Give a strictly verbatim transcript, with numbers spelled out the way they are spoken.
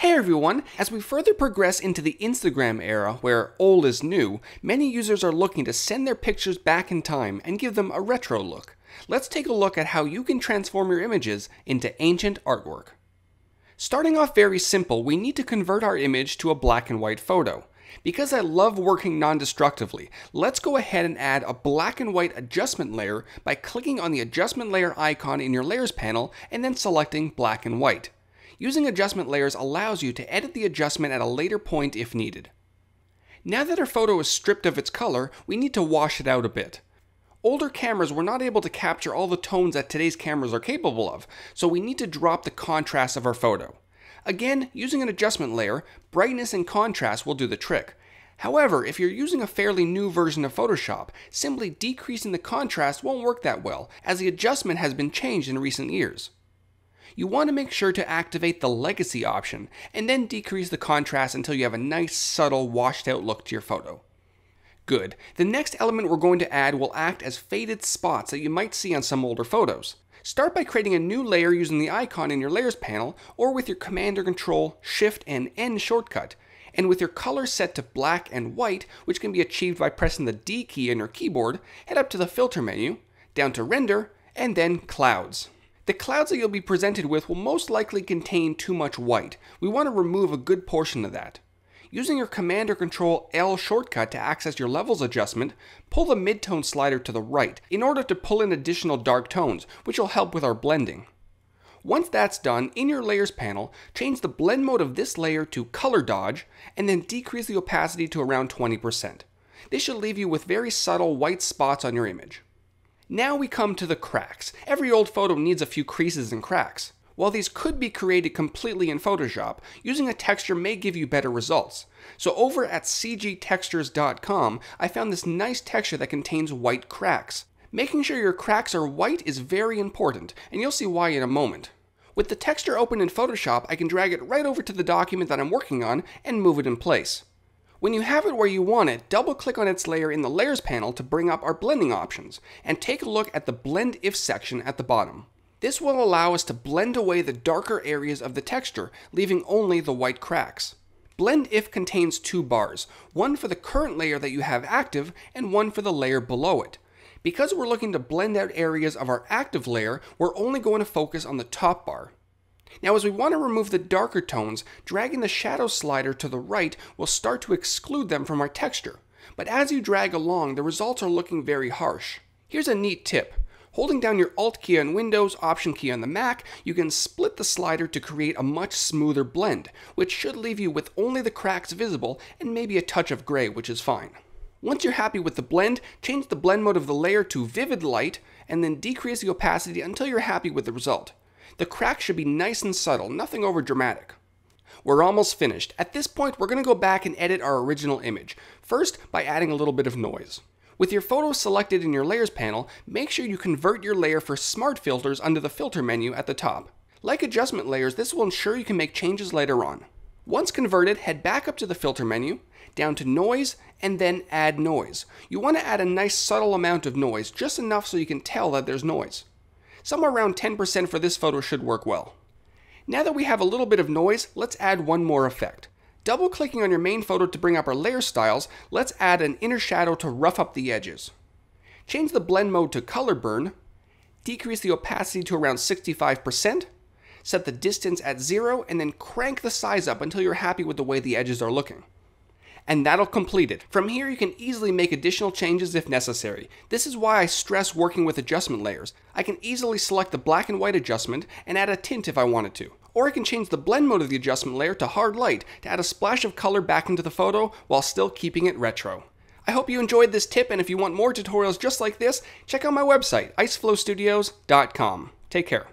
Hey everyone! As we further progress into the Instagram era, where old is new, many users are looking to send their pictures back in time and give them a retro look. Let's take a look at how you can transform your images into ancient artwork. Starting off very simple, we need to convert our image to a black and white photo. Because I love working non-destructively, let's go ahead and add a black and white adjustment layer by clicking on the adjustment layer icon in your layers panel and then selecting black and white. Using adjustment layers allows you to edit the adjustment at a later point if needed. Now that our photo is stripped of its color, we need to wash it out a bit. Older cameras were not able to capture all the tones that today's cameras are capable of, so we need to drop the contrast of our photo. Again, using an adjustment layer, brightness and contrast will do the trick. However, if you're using a fairly new version of Photoshop, simply decreasing the contrast won't work that well, as the adjustment has been changed in recent years. You want to make sure to activate the legacy option and then decrease the contrast until you have a nice, subtle, washed out look to your photo. Good. The next element we're going to add will act as faded spots that you might see on some older photos. Start by creating a new layer using the icon in your layers panel or with your Command or Control, Shift and N shortcut, and with your color set to black and white, which can be achieved by pressing the D key on your keyboard, head up to the filter menu, down to render, and then clouds. The clouds that you'll be presented with will most likely contain too much white. We want to remove a good portion of that. Using your Command or Control L shortcut to access your levels adjustment, pull the midtone slider to the right in order to pull in additional dark tones, which will help with our blending. Once that's done, in your layers panel, change the blend mode of this layer to color dodge and then decrease the opacity to around twenty percent. This should leave you with very subtle white spots on your image. Now we come to the cracks. Every old photo needs a few creases and cracks. While these could be created completely in Photoshop, using a texture may give you better results. So over at c g textures dot com, I found this nice texture that contains white cracks. Making sure your cracks are white is very important, and you'll see why in a moment. With the texture open in Photoshop, I can drag it right over to the document that I'm working on and move it in place. When you have it where you want it, double-click on its layer in the Layers panel to bring up our blending options, and take a look at the Blend If section at the bottom. This will allow us to blend away the darker areas of the texture, leaving only the white cracks. Blend If contains two bars, one for the current layer that you have active, and one for the layer below it. Because we're looking to blend out areas of our active layer, we're only going to focus on the top bar. Now as we want to remove the darker tones, dragging the shadow slider to the right will start to exclude them from our texture. But as you drag along, the results are looking very harsh. Here's a neat tip. Holding down your Alt key on Windows, Option key on the Mac, you can split the slider to create a much smoother blend, which should leave you with only the cracks visible and maybe a touch of gray, which is fine. Once you're happy with the blend, change the blend mode of the layer to Vivid Light and then decrease the opacity until you're happy with the result. The crack should be nice and subtle, nothing over dramatic. We're almost finished. At this point, we're going to go back and edit our original image, first by adding a little bit of noise. With your photo selected in your layers panel, make sure you convert your layer for smart filters under the filter menu at the top. Like adjustment layers, this will ensure you can make changes later on. Once converted, head back up to the filter menu, down to noise, and then add noise. You want to add a nice subtle amount of noise, just enough so you can tell that there's noise. Somewhere around ten percent for this photo should work well. Now that we have a little bit of noise, let's add one more effect. Double clicking on your main photo to bring up our layer styles, let's add an inner shadow to rough up the edges. Change the blend mode to color burn, decrease the opacity to around sixty-five percent, set the distance at zero, and then crank the size up until you're happy with the way the edges are looking. And that'll complete it. From here, you can easily make additional changes if necessary. This is why I stress working with adjustment layers. I can easily select the black and white adjustment and add a tint if I wanted to. Or I can change the blend mode of the adjustment layer to hard light to add a splash of color back into the photo while still keeping it retro. I hope you enjoyed this tip, and if you want more tutorials just like this, check out my website, iceflow studios dot com. Take care.